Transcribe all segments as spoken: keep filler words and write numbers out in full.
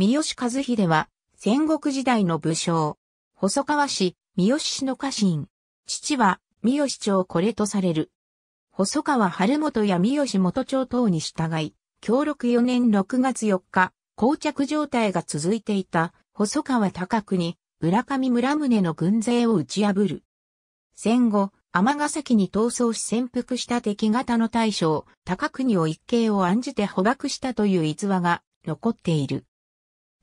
三好和秀は、戦国時代の武将。細川氏、三好氏の家臣。父は、三好長惟とされる。細川晴元や三好元長等に従い、享禄よねんろくがつよっか、膠着状態が続いていた細川高国、浦上村宗の軍勢を打ち破る。戦後、尼崎に逃走し潜伏した敵方の大将、高国を一計を案じて捕獲したという逸話が残っている。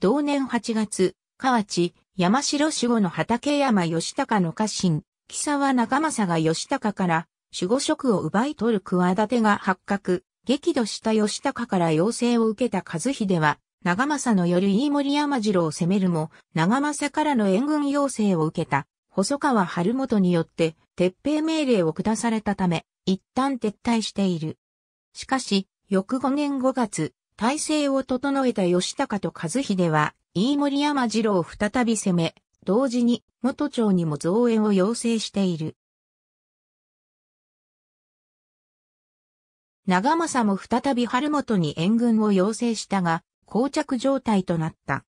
同年はちがつ、河内、山城守護の畠山義隆の家臣、木沢仲政が義隆から守護職を奪い取る企てが発覚、激怒した義隆から要請を受けた和秀は、長政のより飯盛山城を攻めるも、長政からの援軍要請を受けた、細川晴元によって、撤兵命令を下されたため、一旦撤退している。しかし、翌ごねんごがつ、体制を整えた義隆と和秀は、飯盛山城を再び攻め、同時に元長にも増援を要請している。長政も再び晴元に援軍を要請したが、膠着状態となった。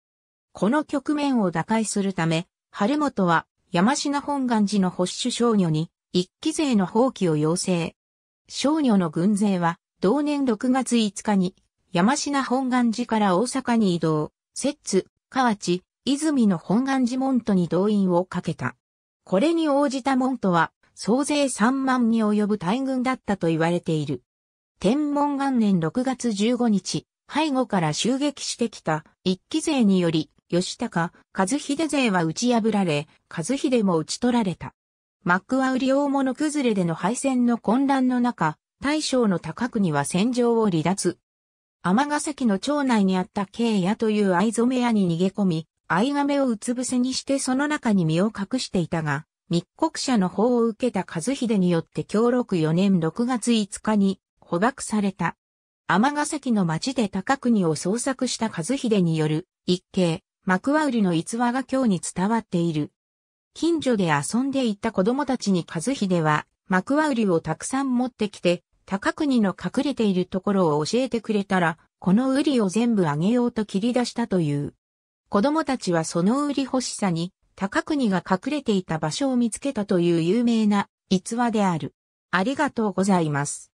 この局面を打開するため、晴元は山科本願寺の法主少女に一揆勢の蜂起を要請。少女の軍勢は同年ろくがついつかに山科本願寺から大阪に移動、摂津、河内、泉の本願寺門徒に動員をかけた。これに応じた門徒は総勢さんまんに及ぶ大軍だったと言われている。天文元年ろくがつじゅうごにち。背後から襲撃してきた一揆勢により、義隆、和秀勢は打ち破られ、和秀も打ち取られた。幕は売り大物崩れでの敗戦の混乱の中、大将の高国は戦場を離脱。尼崎の町内にあった慶屋という藍染屋に逃げ込み、藍亀をうつ伏せにしてその中に身を隠していたが、密告者の報を受けた和秀によって享禄よねんろくがついつかに捕獲された。尼崎の町で高国を捜索した和秀による一計、幕は売りの逸話が今日に伝わっている。近所で遊んでいた子供たちに和秀は幕は売りをたくさん持ってきて、高国の隠れているところを教えてくれたら、この売りを全部あげようと切り出したという。子供たちはその売り欲しさに、高国が隠れていた場所を見つけたという有名な逸話である。ありがとうございます。